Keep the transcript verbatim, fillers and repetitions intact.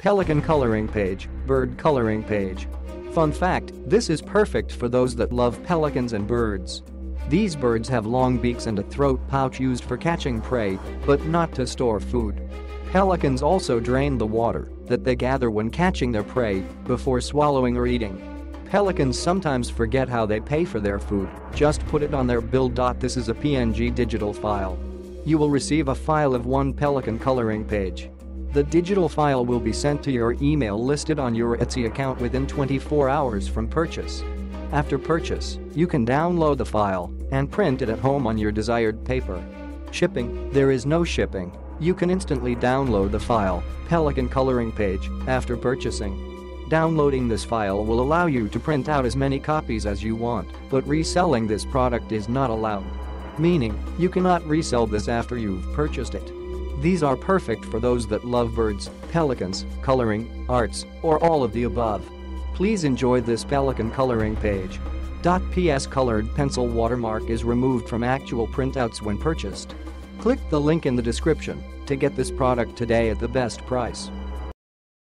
Pelican coloring page, bird coloring page. Fun fact, this is perfect for those that love pelicans and birds. These birds have long beaks and a throat pouch used for catching prey, but not to store food. Pelicans also drain the water that they gather when catching their prey before swallowing or eating. Pelicans sometimes forget how they pay for their food, just put it on their bill. This is a P N G digital file. You will receive a file of one pelican coloring page. The digital file will be sent to your email listed on your Etsy account within twenty-four hours from purchase. After purchase, you can download the file and print it at home on your desired paper. Shipping, there is no shipping. You can instantly download the file, Pelican coloring page, after purchasing. Downloading this file will allow you to print out as many copies as you want, but reselling this product is not allowed. Meaning, you cannot resell this after you've purchased it. These are perfect for those that love birds, pelicans, coloring, arts, or all of the above. Please enjoy this pelican coloring page. P S Colored pencil watermark is removed from actual printouts when purchased. Click the link in the description to get this product today at the best price.